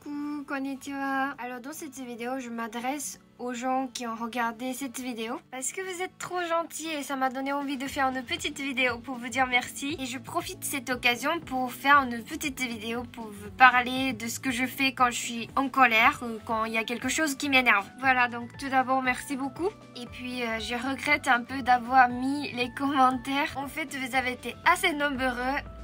Coucou, konnichiwa. Alors dans cette vidéo, je m'adresse aux gens qui ont regardé cette vidéo parce que vous êtes trop gentils et ça m'a donné envie de faire une petite vidéo pour vous dire merci. Et je profite de cette occasion pour faire une petite vidéo pour vous parler de ce que je fais quand je suis en colère ou quand il y a quelque chose qui m'énerve. Voilà, donc tout d'abord merci beaucoup. Et puis je regrette un peu d'avoir mis les commentaires. En fait, vous avez été assez nombreux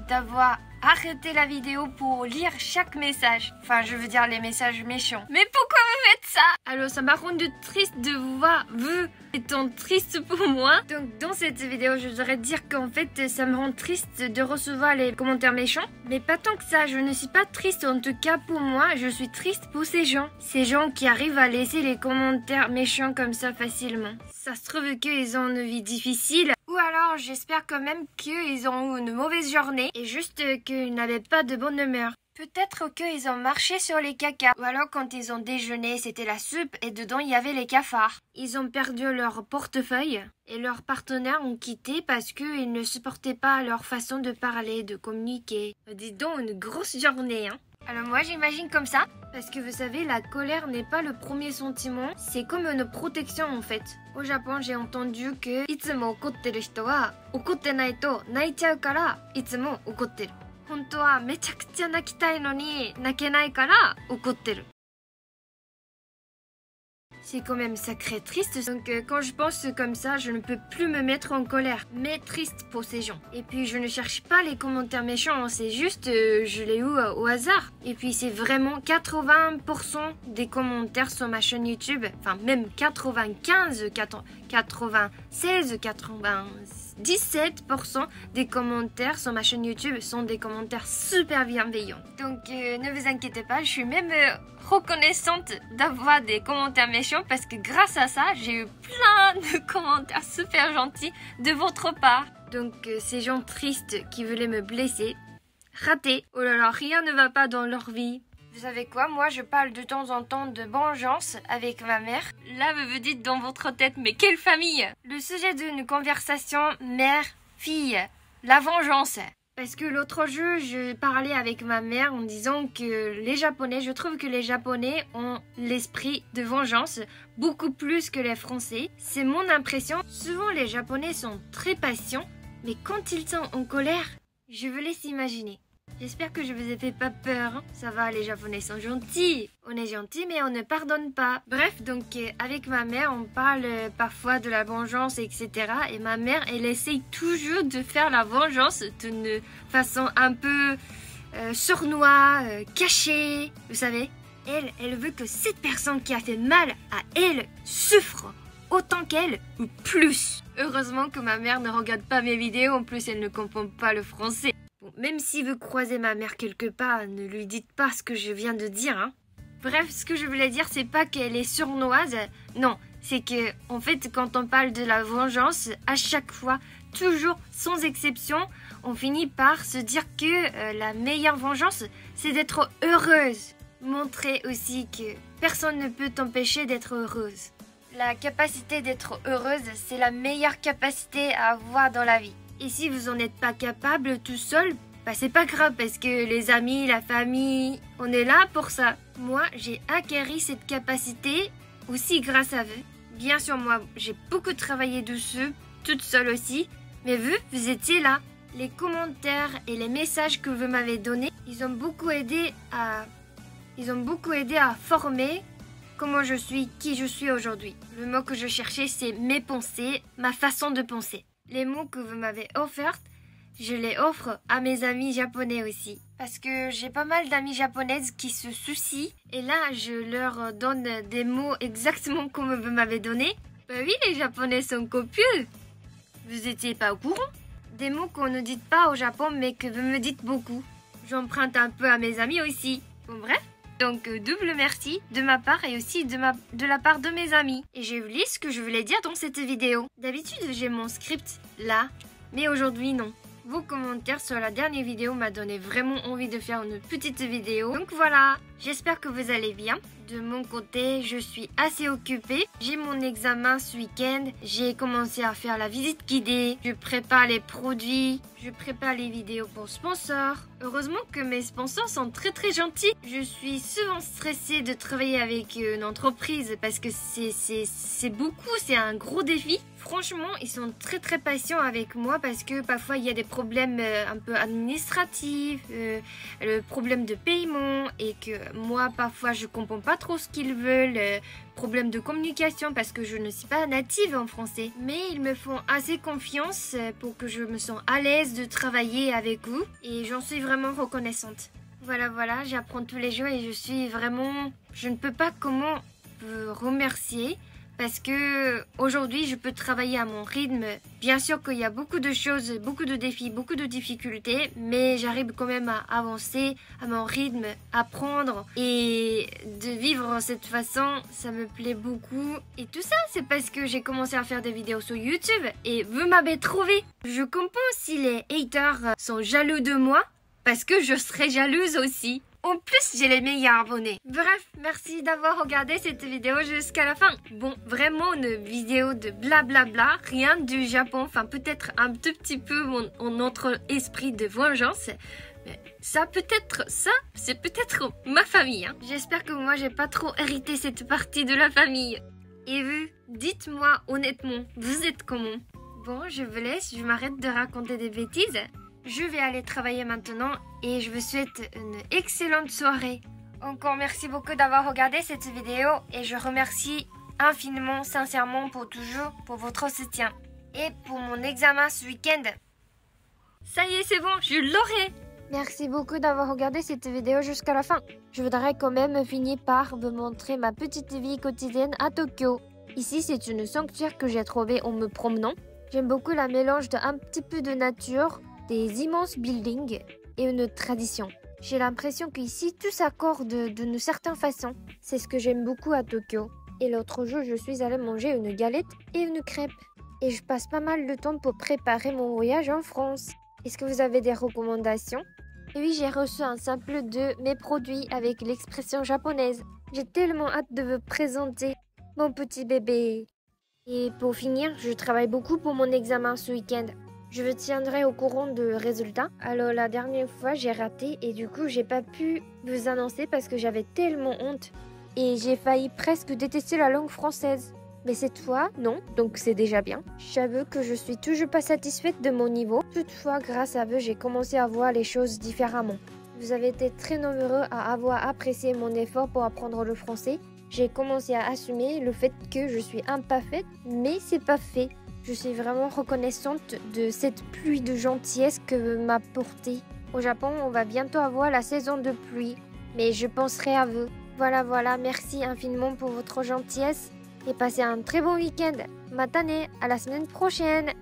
d'avoir arrêtez la vidéo pour lire chaque message. Enfin, je veux dire les messages méchants. Mais pourquoi vous faites ça? Alors, ça m'a rendu triste de vous voir, vous étant triste pour moi. Donc, dans cette vidéo, je voudrais dire qu'en fait, ça me rend triste de recevoir les commentaires méchants. Mais pas tant que ça, je ne suis pas triste. En tout cas, pour moi, je suis triste pour ces gens. Ces gens qui arrivent à laisser les commentaires méchants comme ça facilement. Ça se trouve qu'ils ont une vie difficile. Ou alors j'espère quand même qu'ils ont eu une mauvaise journée et juste qu'ils n'avaient pas de bonne humeur. Peut-être qu'ils ont marché sur les caca. Ou alors quand ils ont déjeuné, c'était la soupe et dedans il y avait les cafards. Ils ont perdu leur portefeuille et leurs partenaires ont quitté parce qu'ils ne supportaient pas leur façon de parler, de communiquer. Dis donc, une grosse journée, hein. Alors moi j'imagine comme ça. Parce que vous savez, la colère n'est pas le premier sentiment, c'est comme une protection en fait. Au Japon, j'ai entendu que itsumo okotteる人は怒ってないと泣いちゃうからいつも怒ってる。本当はめちゃくちゃ泣きたいのに泣けないから怒ってる。C'est quand même sacré triste, donc quand je pense comme ça, je ne peux plus me mettre en colère, mais triste pour ces gens. Et puis je ne cherche pas les commentaires méchants, c'est juste, je les eu au hasard. Et puis c'est vraiment 80% des commentaires sur ma chaîne YouTube, enfin même 95, 96, 97% des commentaires sur ma chaîne YouTube sont des commentaires super bienveillants. Donc ne vous inquiétez pas, je suis même reconnaissante d'avoir des commentaires méchants parce que grâce à ça, j'ai eu plein de commentaires super gentils de votre part. Donc ces gens tristes qui voulaient me blesser, raté. Oh là là, rien ne va pas dans leur vie. Vous savez quoi, moi je parle de temps en temps de vengeance avec ma mère. Là vous vous dites dans votre tête, mais quelle famille! Le sujet d'une conversation mère-fille, la vengeance. Parce que l'autre jour, je parlais avec ma mère en disant que les Japonais, je trouve que les Japonais ont l'esprit de vengeance beaucoup plus que les Français. C'est mon impression. Souvent les Japonais sont très patients, mais quand ils sont en colère, je vous laisse imaginer. J'espère que je vous ai fait pas peur. Ça va, les Japonais sont gentils. On est gentils, mais on ne pardonne pas. Bref, donc avec ma mère, on parle parfois de la vengeance, etc. Et ma mère, elle essaye toujours de faire la vengeance d'une façon un peu sournoise, cachée, vous savez. Elle veut que cette personne qui a fait mal à elle souffre autant qu'elle ou plus. Heureusement que ma mère ne regarde pas mes vidéos. En plus, elle ne comprend pas le français. Bon, même si vous croisez ma mère quelque part, ne lui dites pas ce que je viens de dire, hein. Bref, ce que je voulais dire, c'est pas qu'elle est sournoise, non, c'est que, en fait, quand on parle de la vengeance, à chaque fois, toujours, sans exception, on finit par se dire que la meilleure vengeance, c'est d'être heureuse. Montrez aussi que personne ne peut t'empêcher d'être heureuse. La capacité d'être heureuse, c'est la meilleure capacité à avoir dans la vie. Et si vous n'en êtes pas capable tout seul, bah c'est pas grave parce que les amis, la famille, on est là pour ça. Moi, j'ai acquis cette capacité aussi grâce à vous. Bien sûr, moi, j'ai beaucoup travaillé dessus, toute seule aussi. Mais vous, vous étiez là. Les commentaires et les messages que vous m'avez donnés, ils ont beaucoup aidé à former comment je suis, qui je suis aujourd'hui. Le mot que je cherchais, c'est mes pensées, ma façon de penser. Les mots que vous m'avez offerts, je les offre à mes amis japonais aussi. Parce que j'ai pas mal d'amis japonaises qui se soucient. Et là, je leur donne des mots exactement comme vous m'avez donné. Bah oui, les japonais sont copieux. Vous étiez pas au courant? Des mots qu'on ne dit pas au Japon, mais que vous me dites beaucoup. J'emprunte un peu à mes amis aussi. Bon bref. Donc double merci de ma part et aussi de la part de mes amis. Et j'ai oublié ce que je voulais dire dans cette vidéo. D'habitude j'ai mon script là, mais aujourd'hui non. Vos commentaires sur la dernière vidéo m'a donné vraiment envie de faire une petite vidéo. Donc voilà, j'espère que vous allez bien. de mon côté, je suis assez occupée. J'ai mon examen ce week-end, j'ai commencé à faire la visite guidée, je prépare les produits, je prépare les vidéos pour sponsors. Heureusement que mes sponsors sont très gentils. Je suis souvent stressée de travailler avec une entreprise parce que c'est beaucoup, c'est un gros défi. Franchement, ils sont très patients avec moi parce que parfois il y a des problèmes un peu administratifs, le problème de paiement et que moi parfois je comprends pas trop ce qu'ils veulent, problème de communication parce que je ne suis pas native en français. Mais ils me font assez confiance pour que je me sens à l'aise de travailler avec vous et j'en suis vraiment reconnaissante. Voilà, j'apprends tous les jours et je suis vraiment... Je ne peux pas comment vous remercier. Parce que aujourd'hui, je peux travailler à mon rythme. Bien sûr qu'il y a beaucoup de choses, beaucoup de défis, beaucoup de difficultés, mais j'arrive quand même à avancer à mon rythme, apprendre et de vivre de cette façon, ça me plaît beaucoup. Et tout ça, c'est parce que j'ai commencé à faire des vidéos sur YouTube et vous m'avez trouvé. Je comprends si les haters sont jaloux de moi, parce que je serais jalouse aussi. En plus, j'ai les meilleurs abonnés. Bref, merci d'avoir regardé cette vidéo jusqu'à la fin. Bon, vraiment une vidéo de blablabla, rien du Japon. Enfin, peut-être un tout petit peu notre esprit de vengeance. Mais ça, c'est peut-être ma famille. Hein. J'espère que moi, j'ai pas trop hérité cette partie de la famille. Et vous, dites-moi honnêtement, vous êtes comment? Bon, je vous laisse, je m'arrête de raconter des bêtises. Je vais aller travailler maintenant et je vous souhaite une excellente soirée. Encore merci beaucoup d'avoir regardé cette vidéo et je remercie infiniment, sincèrement pour toujours, pour votre soutien. Et pour mon examen ce week-end. Ça y est, c'est bon, je l'aurai! Merci beaucoup d'avoir regardé cette vidéo jusqu'à la fin. Je voudrais quand même finir par vous montrer ma petite vie quotidienne à Tokyo. Ici, c'est une sanctuaire que j'ai trouvée en me promenant. J'aime beaucoup la mélange d'un petit peu de nature, des immenses buildings et une tradition. J'ai l'impression qu'ici tout s'accorde d'une certaine façon. C'est ce que j'aime beaucoup à Tokyo. Et l'autre jour, je suis allée manger une galette et une crêpe. Et je passe pas mal de temps pour préparer mon voyage en France. Est-ce que vous avez des recommandations? Et oui, j'ai reçu un sample de mes produits avec l'expression japonaise. J'ai tellement hâte de vous présenter mon petit bébé. Et pour finir, je travaille beaucoup pour mon examen ce week-end. Je vous tiendrai au courant de résultats. Alors la dernière fois j'ai raté et du coup j'ai pas pu vous annoncer parce que j'avais tellement honte. Et j'ai failli presque détester la langue française. Mais cette fois non, donc c'est déjà bien. J'avoue que je suis toujours pas satisfaite de mon niveau. Toutefois grâce à vous j'ai commencé à voir les choses différemment. Vous avez été très nombreux à avoir apprécié mon effort pour apprendre le français. J'ai commencé à assumer le fait que je suis imparfaite, mais c'est pas fait. Je suis vraiment reconnaissante de cette pluie de gentillesse que m'a portée. Au Japon, on va bientôt avoir la saison de pluie, mais je penserai à vous. Voilà, merci infiniment pour votre gentillesse et passez un très bon week-end. Matane, à la semaine prochaine.